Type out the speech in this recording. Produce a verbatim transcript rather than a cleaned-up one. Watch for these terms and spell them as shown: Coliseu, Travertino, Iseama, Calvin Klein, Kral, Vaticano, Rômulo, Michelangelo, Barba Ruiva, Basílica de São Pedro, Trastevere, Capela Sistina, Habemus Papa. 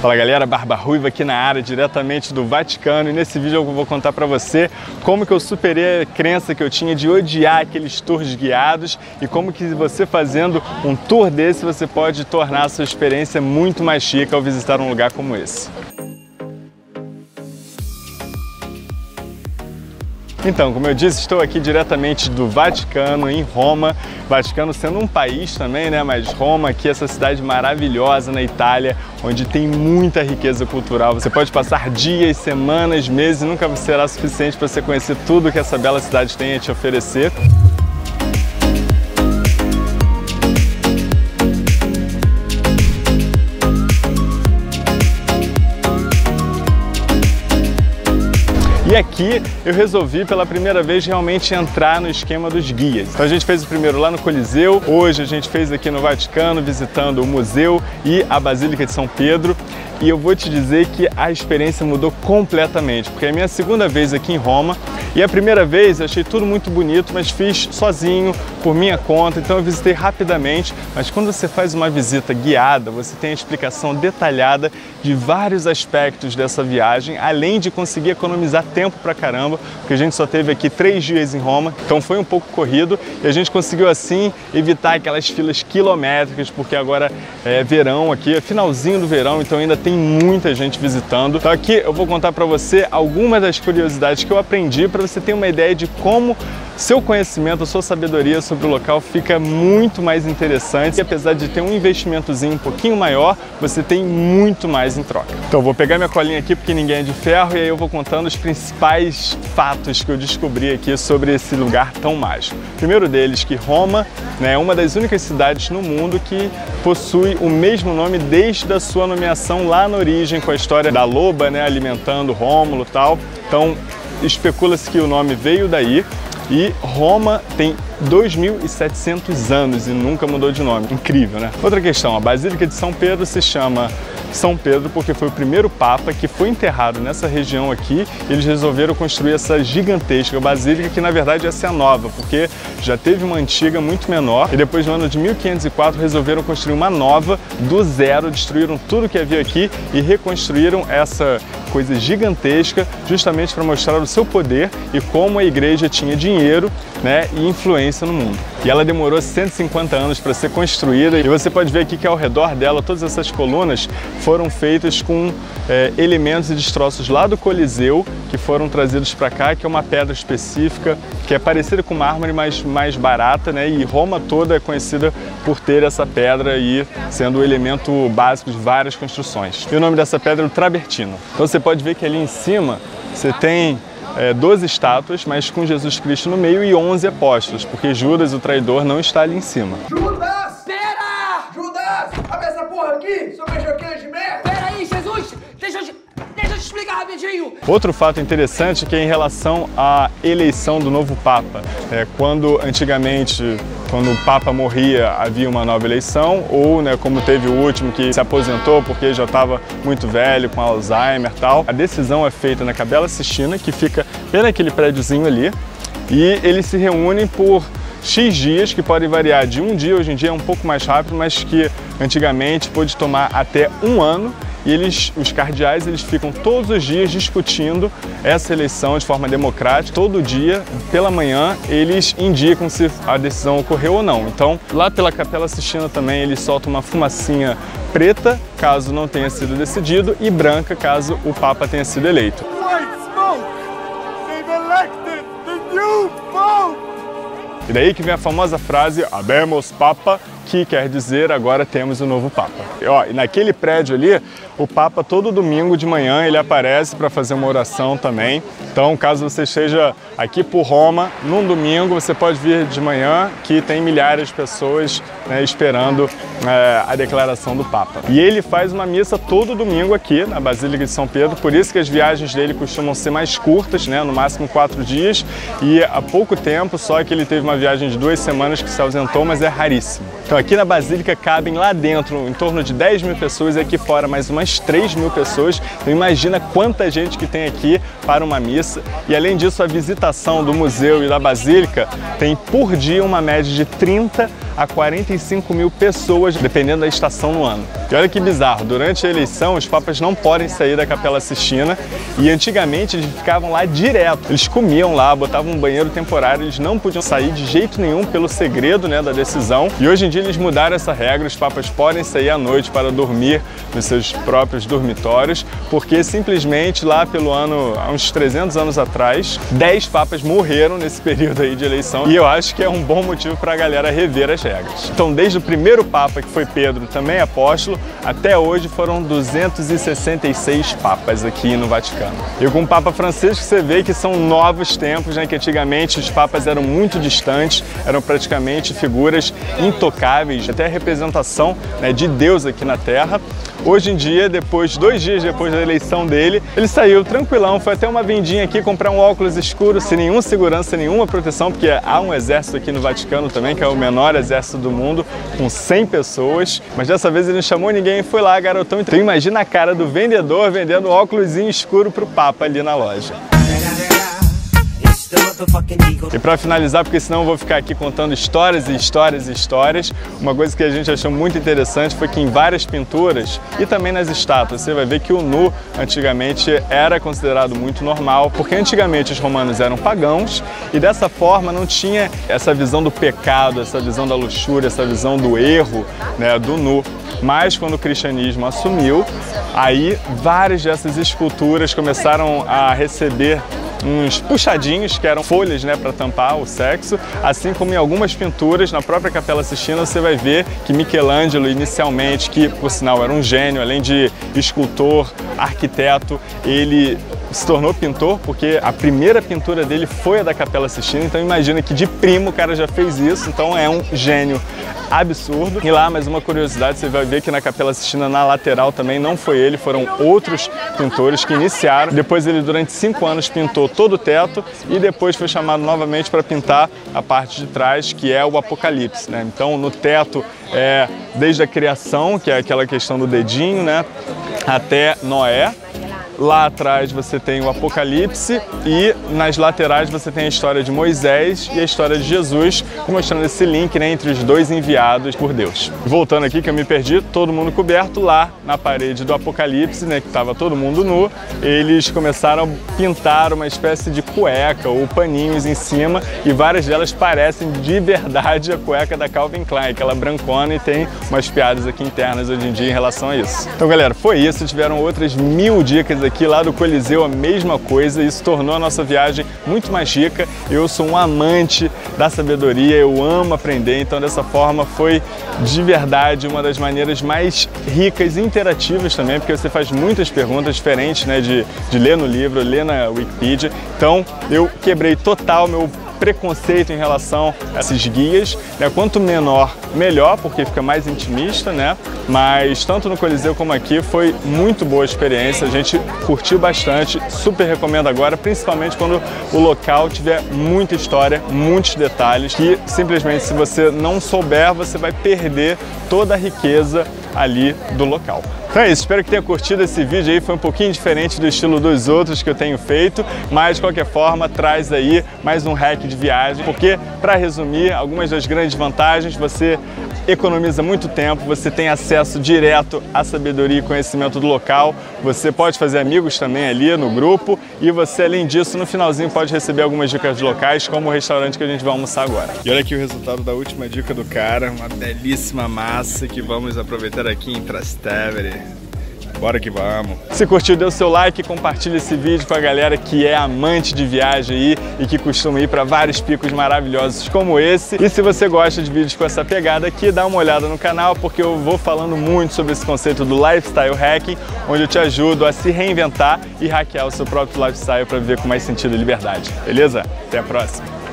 Fala galera, Barba Ruiva aqui na área, diretamente do Vaticano, e nesse vídeo eu vou contar pra você como que eu superei a crença que eu tinha de odiar aqueles tours guiados e como que você fazendo um tour desse você pode tornar a sua experiência muito mais chique ao visitar um lugar como esse. Então, como eu disse, estou aqui diretamente do Vaticano, em Roma. Vaticano sendo um país também, né? Mas Roma aqui, essa cidade maravilhosa na Itália, onde tem muita riqueza cultural. Você pode passar dias, semanas, meses, nunca será suficiente para você conhecer tudo que essa bela cidade tem a te oferecer. E aqui eu resolvi pela primeira vez realmente entrar no esquema dos guias. Então a gente fez o primeiro lá no Coliseu, hoje a gente fez aqui no Vaticano, visitando o museu e a Basílica de São Pedro. E eu vou te dizer que a experiência mudou completamente, porque é a minha segunda vez aqui em Roma. E a primeira vez eu achei tudo muito bonito, mas fiz sozinho, por minha conta, então eu visitei rapidamente. Mas quando você faz uma visita guiada, você tem a explicação detalhada de vários aspectos dessa viagem, além de conseguir economizar tempo pra caramba, porque a gente só teve aqui três dias em Roma, então foi um pouco corrido, e a gente conseguiu assim evitar aquelas filas quilométricas, porque agora é verão aqui, é finalzinho do verão, então ainda tem muita gente visitando. Então aqui eu vou contar pra você algumas das curiosidades que eu aprendi pra você ter uma ideia de como seu conhecimento, a sua sabedoria sobre o local fica muito mais interessante e apesar de ter um investimentozinho um pouquinho maior, você tem muito mais em troca. Então eu vou pegar minha colinha aqui porque ninguém é de ferro e aí eu vou contando os principais fatos que eu descobri aqui sobre esse lugar tão mágico. Primeiro deles que Roma, né, é uma das únicas cidades no mundo que possui o mesmo nome desde a sua nomeação lá na origem com a história da loba, né, alimentando Rômulo e tal. Então especula-se que o nome veio daí. E Roma tem dois mil e setecentos anos e nunca mudou de nome. Incrível, né? Outra questão, a Basílica de São Pedro se chama São Pedro porque foi o primeiro Papa que foi enterrado nessa região aqui. Eles resolveram construir essa gigantesca basílica, que na verdade essa é nova, porque já teve uma antiga muito menor. E depois no ano de mil quinhentos e quatro resolveram construir uma nova do zero, destruíram tudo que havia aqui e reconstruíram essa coisa gigantesca justamente para mostrar o seu poder e como a igreja tinha dinheiro, né, e influência no mundo. E ela demorou cento e cinquenta anos para ser construída e você pode ver aqui que ao redor dela todas essas colunas foram feitas com é, elementos e destroços lá do Coliseu que foram trazidos para cá, que é uma pedra específica que é parecida com mármore, mas mais barata, né? E Roma toda é conhecida por ter essa pedra e sendo o elemento básico de várias construções. E o nome dessa pedra é o Travertino. Então você pode ver que ali em cima você tem É, doze estátuas, mas com Jesus Cristo no meio e onze apóstolos, porque Judas, o traidor, não está ali em cima. Judas! Pera! Judas! Abre essa porra aqui, seu beijoqueiro de merda! Pera aí, Jesus! Deixa eu te... Deixa eu te explicar rapidinho! Outro fato interessante é que é em relação à eleição do novo Papa. É, quando antigamente, quando o Papa morria, havia uma nova eleição, ou, né, como teve o último que se aposentou porque já estava muito velho, com Alzheimer e tal. A decisão é feita na Capela Sistina, que fica bem naquele prédiozinho ali, e eles se reúnem por X dias, que podem variar de um dia, hoje em dia é um pouco mais rápido, mas que antigamente pôde tomar até um ano. E eles, os cardeais, eles ficam todos os dias discutindo essa eleição de forma democrática. Todo dia, pela manhã, eles indicam se a decisão ocorreu ou não. Então, lá pela Capela Sistina também, eles soltam uma fumacinha preta, caso não tenha sido decidido, e branca, caso o Papa tenha sido eleito. E daí que vem a famosa frase, Habemus Papa, que quer dizer agora temos o novo Papa. E, ó, e naquele prédio ali, o Papa todo domingo de manhã ele aparece para fazer uma oração também. Então, caso você esteja aqui por Roma, num domingo, você pode vir de manhã, que tem milhares de pessoas, né, esperando é, a declaração do Papa. E ele faz uma missa todo domingo aqui na Basílica de São Pedro, por isso que as viagens dele costumam ser mais curtas, né, no máximo quatro dias, e há pouco tempo, só que ele teve uma viagem de duas semanas que se ausentou, mas é raríssimo. Então, aqui na Basílica cabem lá dentro em torno de dez mil pessoas e aqui fora mais umas três mil pessoas. Então imagina quanta gente que tem aqui para uma missa. E além disso, a visitação do museu e da Basílica tem por dia uma média de trinta a quarenta e cinco mil pessoas, dependendo da estação no ano. E olha que bizarro, durante a eleição os papas não podem sair da Capela Sistina e antigamente eles ficavam lá direto. Eles comiam lá, botavam um banheiro temporário, eles não podiam sair de jeito nenhum pelo segredo, né, da decisão. E hoje em dia eles mudaram essa regra, os papas podem sair à noite para dormir nos seus próprios dormitórios, porque simplesmente lá pelo ano, há uns trezentos anos atrás, dez papas morreram nesse período aí de eleição e eu acho que é um bom motivo para a galera rever as regras. Então desde o primeiro papa, que foi Pedro, também apóstolo, até hoje foram duzentos e sessenta e seis papas aqui no Vaticano. E com o Papa Francisco você vê que são novos tempos, né, que antigamente os papas eram muito distantes, eram praticamente figuras intocáveis, até a representação, né, de Deus aqui na Terra. Hoje em dia, depois, dois dias depois da eleição dele, ele saiu tranquilão, foi até uma vendinha aqui comprar um óculos escuro, sem nenhuma segurança, sem nenhuma proteção, porque há um exército aqui no Vaticano também, que é o menor exército do mundo, com cem pessoas, mas dessa vez ele não chamou ninguém e foi lá, garotão. Então imagina a cara do vendedor vendendo um óculos escuro pro Papa ali na loja. E para finalizar, porque senão eu vou ficar aqui contando histórias e histórias e histórias, uma coisa que a gente achou muito interessante foi que em várias pinturas e também nas estátuas, você vai ver que o nu antigamente era considerado muito normal, porque antigamente os romanos eram pagãos e dessa forma não tinha essa visão do pecado, essa visão da luxúria, essa visão do erro, né, do nu. Mas quando o cristianismo assumiu, aí várias dessas esculturas começaram a receber uns puxadinhos, que eram folhas, né, para tampar o sexo, assim como em algumas pinturas, na própria Capela Sistina, você vai ver que Michelangelo, inicialmente, que por sinal era um gênio, além de escultor, arquiteto, ele se tornou pintor, porque a primeira pintura dele foi a da Capela Sistina, então imagina que de primo o cara já fez isso, então é um gênio absurdo. E lá, mais uma curiosidade, você vai ver que na Capela Sistina, na lateral também, não foi ele, foram outros pintores que iniciaram. Depois ele, durante cinco anos, pintou todo o teto e depois foi chamado novamente para pintar a parte de trás, que é o Apocalipse, né? Então, no teto, é desde a criação, que é aquela questão do dedinho, né, até Noé. Lá atrás você tem o Apocalipse e nas laterais você tem a história de Moisés e a história de Jesus, mostrando esse link, né, entre os dois enviados por Deus. Voltando aqui, que eu me perdi, todo mundo coberto lá na parede do Apocalipse, né, que estava todo mundo nu, eles começaram a pintar uma espécie de cueca ou paninhos em cima e várias delas parecem de verdade a cueca da Calvin Klein, aquela brancona, e tem umas piadas aqui internas hoje em dia em relação a isso. Então galera, foi isso, tiveram outras mil dicas aqui. Aqui lá do Coliseu a mesma coisa, isso tornou a nossa viagem muito mais rica. Eu sou um amante da sabedoria, eu amo aprender, então dessa forma foi de verdade uma das maneiras mais ricas e interativas também, porque você faz muitas perguntas diferentes, né, de, de ler no livro, ler na Wikipedia. Então eu quebrei total meu preconceito em relação a esses guias, né? Quanto menor, melhor, porque fica mais intimista, né? Mas tanto no Coliseu como aqui foi muito boa a experiência, a gente curtiu bastante, super recomendo agora, principalmente quando o local tiver muita história, muitos detalhes, que simplesmente se você não souber, você vai perder toda a riqueza ali do local. Então é isso, espero que tenha curtido esse vídeo aí, foi um pouquinho diferente do estilo dos outros que eu tenho feito, mas de qualquer forma traz aí mais um hack de viagem, porque para resumir, algumas das grandes vantagens, você economiza muito tempo, você tem acesso direto à sabedoria e conhecimento do local, você pode fazer amigos também ali no grupo e você, além disso, no finalzinho pode receber algumas dicas locais, como o restaurante que a gente vai almoçar agora. E olha aqui o resultado da última dica do cara, uma belíssima massa que vamos aproveitar aqui em Trastevere. Bora que vamos! Se curtiu, dê o seu like, compartilha esse vídeo com a galera que é amante de viagem aí e que costuma ir para vários picos maravilhosos como esse. E se você gosta de vídeos com essa pegada aqui, dá uma olhada no canal, porque eu vou falando muito sobre esse conceito do lifestyle hacking, onde eu te ajudo a se reinventar e hackear o seu próprio lifestyle para viver com mais sentido e liberdade. Beleza? Até a próxima!